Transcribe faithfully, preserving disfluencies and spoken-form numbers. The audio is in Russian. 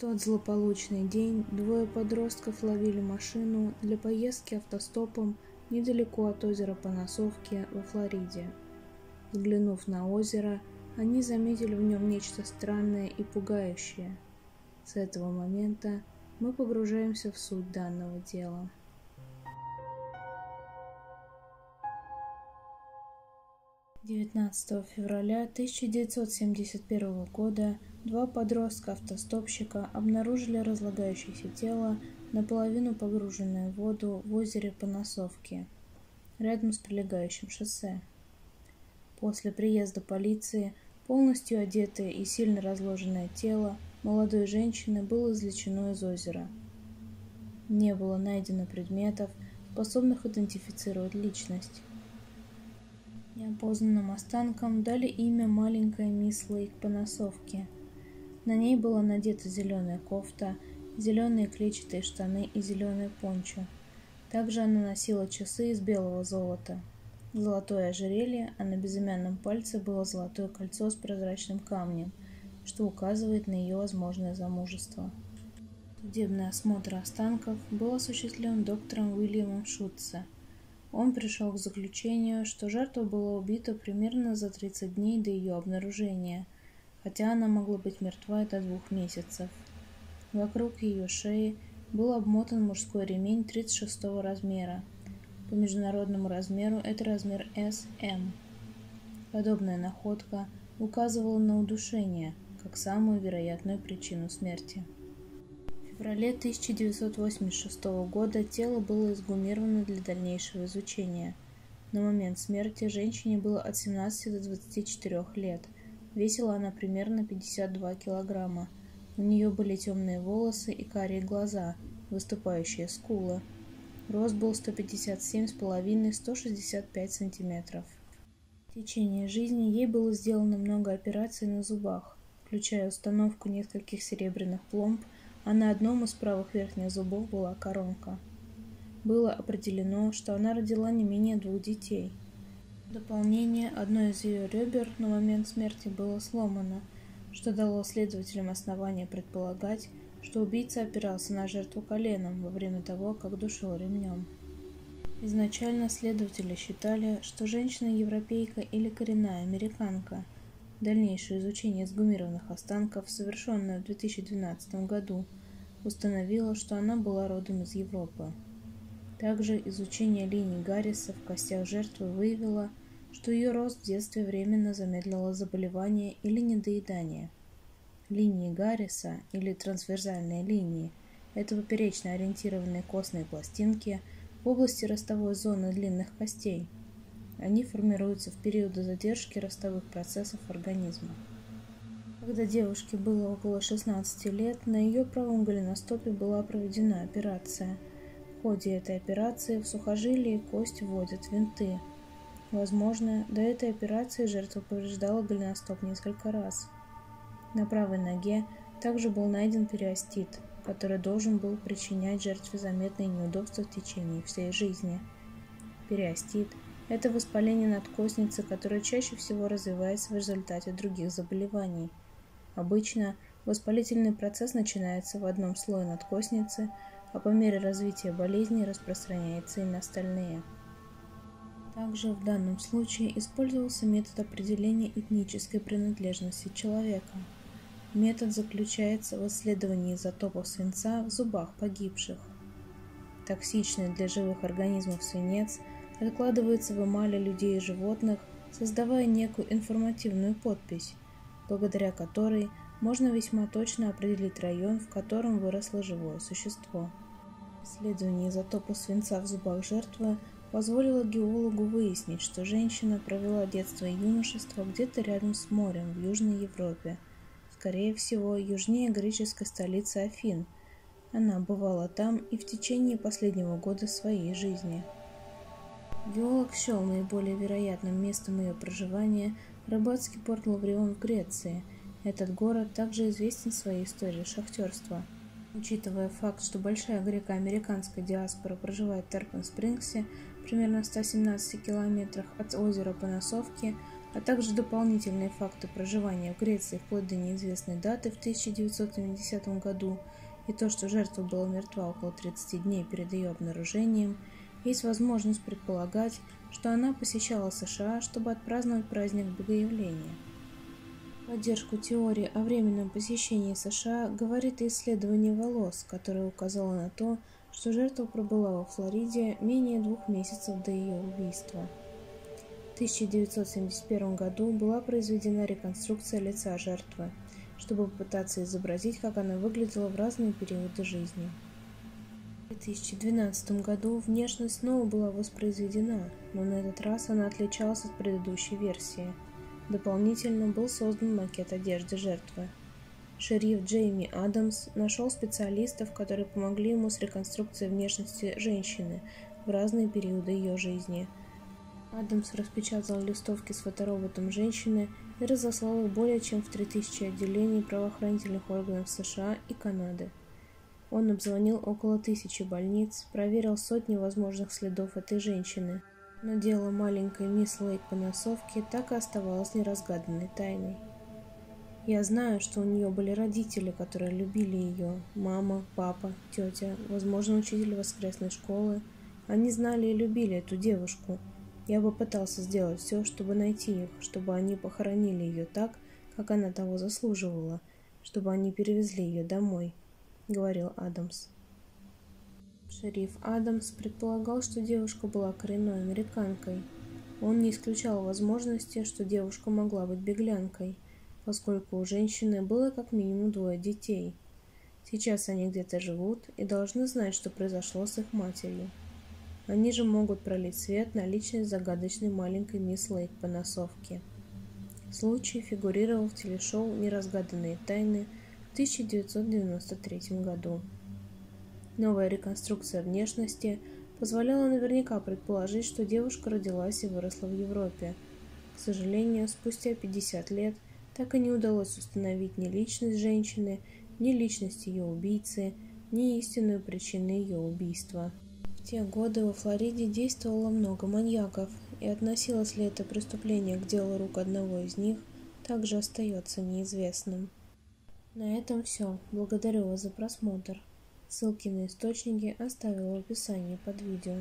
тот злополучный день двое подростков ловили машину для поездки автостопом недалеко от озера Панасоффки во Флориде. Взглянув на озеро, они заметили в нем нечто странное и пугающее. С этого момента мы погружаемся в суть данного дела. девятнадцатого февраля тысяча девятьсот семьдесят первого года два подростка-автостопщика обнаружили разлагающееся тело, наполовину погруженное в воду в озере Панасоффки, рядом с прилегающим шоссе. После приезда полиции полностью одетое и сильно разложенное тело молодой женщины было извлечено из озера. Не было найдено предметов, способных идентифицировать личность. Неопознанным останкам дали имя маленькая мисс Лейк-Панасоффки. На ней была надета зеленая кофта, зеленые клетчатые штаны и зеленое пончо. Также она носила часы из белого золота. Золотое ожерелье, а на безымянном пальце было золотое кольцо с прозрачным камнем, что указывает на ее возможное замужество. Судебный осмотр останков был осуществлен доктором Уильямом Шутца. Он пришел к заключению, что жертва была убита примерно за тридцать дней до ее обнаружения, хотя она могла быть мертва до двух месяцев. Вокруг ее шеи был обмотан мужской ремень тридцать шестого размера. По международному размеру это размер эс эм. Подобная находка указывала на удушение как самую вероятную причину смерти. В феврале тысяча девятьсот восемьдесят шестого года тело было эксгумировано для дальнейшего изучения. На момент смерти женщине было от семнадцати до двадцати четырёх лет. Весила она примерно пятьдесят два килограмма. У нее были темные волосы и карие глаза, выступающие скулы. Рост был сто пятьдесят семь с половиной - сто шестьдесят пять сантиметров. В течение жизни ей было сделано много операций на зубах, включая установку нескольких серебряных пломб, а на одном из правых верхних зубов была коронка. Было определено, что она родила не менее двух детей. В дополнение, одно из ее ребер на момент смерти было сломано, что дало следователям основание предполагать, что убийца опирался на жертву коленом во время того, как душил ремнем. Изначально следователи считали, что женщина европейка или коренная американка. Дальнейшее изучение эксгумированных останков, совершенное в две тысячи двенадцатом году, установило, что она была родом из Европы. Также изучение линий Гарриса в костях жертвы выявило, что ее рост в детстве временно замедлило заболевание или недоедание. Линии Гарриса, или трансверсальные линии, это поперечно ориентированные костные пластинки в области ростовой зоны длинных костей. Они формируются в периоды задержки ростовых процессов организма. Когда девушке было около шестнадцати лет, на ее правом голеностопе была проведена операция. В ходе этой операции в сухожилие и кость вводят винты. Возможно, до этой операции жертва повреждала голеностоп несколько раз. На правой ноге также был найден периостит, который должен был причинять жертве заметные неудобства в течение всей жизни. Периостит – это воспаление надкостницы, которое чаще всего развивается в результате других заболеваний. Обычно воспалительный процесс начинается в одном слое надкостницы, а по мере развития болезни распространяется и на остальные. Также в данном случае использовался метод определения этнической принадлежности человека. Метод заключается в исследовании изотопов свинца в зубах погибших. Токсичный для живых организмов свинец откладывается в эмали людей и животных, создавая некую информативную подпись, благодаря которой можно весьма точно определить район, в котором выросло живое существо. Исследование изотопов свинца в зубах жертвы позволило геологу выяснить, что женщина провела детство и юношество где-то рядом с морем в Южной Европе, скорее всего, южнее греческой столицы Афин. Она бывала там и в течение последнего года своей жизни. Геолог счел наиболее вероятным местом ее проживания рыбацкий порт Лаврион в Греции. Этот город также известен своей историей шахтерства. Учитывая факт, что большая греко-американская диаспора проживает в Терпен-Спрингсе, примерно в ста семнадцати километрах от озера Панасоффки, а также дополнительные факты проживания в Греции вплоть до неизвестной даты в тысяча девятьсот семидесятом году и то, что жертва была мертва около тридцати дней перед ее обнаружением, есть возможность предполагать, что она посещала США, чтобы отпраздновать праздник Богоявления. В поддержку теории о временном посещении США говорит и исследование волос, которое указало на то, что жертва пробыла во Флориде менее двух месяцев до ее убийства. В тысяча девятьсот семьдесят первом году была произведена реконструкция лица жертвы, чтобы попытаться изобразить, как она выглядела в разные периоды жизни. В две тысячи двенадцатом году внешность снова была воспроизведена, но на этот раз она отличалась от предыдущей версии. Дополнительно был создан макет одежды жертвы. Шериф Джейми Адамс нашел специалистов, которые помогли ему с реконструкцией внешности женщины в разные периоды ее жизни. Адамс распечатал листовки с фотороботом женщины и разослал их более чем в три тысячи отделений правоохранительных органов США и Канады. Он обзвонил около тысячи больниц, проверил сотни возможных следов этой женщины, но дело маленькой мисс Лейк-Панасоффки так и оставалось неразгаданной тайной. Я знаю, что у нее были родители, которые любили ее, мама, папа, тетя, возможно, учитель воскресной школы. Они знали и любили эту девушку. Я попытался сделать все, чтобы найти их, чтобы они похоронили ее так, как она того заслуживала, чтобы они перевезли ее домой. — говорил Адамс. Шериф Адамс предполагал, что девушка была коренной американкой. Он не исключал возможности, что девушка могла быть беглянкой, поскольку у женщины было как минимум двое детей. Сейчас они где-то живут и должны знать, что произошло с их матерью. Они же могут пролить свет на личность загадочной маленькой мисс Лейк-Панасоффки. Случай фигурировал в телешоу «Неразгаданные тайны» в тысяча девятьсот девяносто третьем году. Новая реконструкция внешности позволяла наверняка предположить, что девушка родилась и выросла в Европе. К сожалению, спустя пятьдесят лет так и не удалось установить ни личность женщины, ни личность ее убийцы, ни истинную причину ее убийства. В те годы во Флориде действовало много маньяков, и относилось ли это преступление к делу рук одного из них, также остается неизвестным. На этом все. Благодарю вас за просмотр. Ссылки на источники оставила в описании под видео.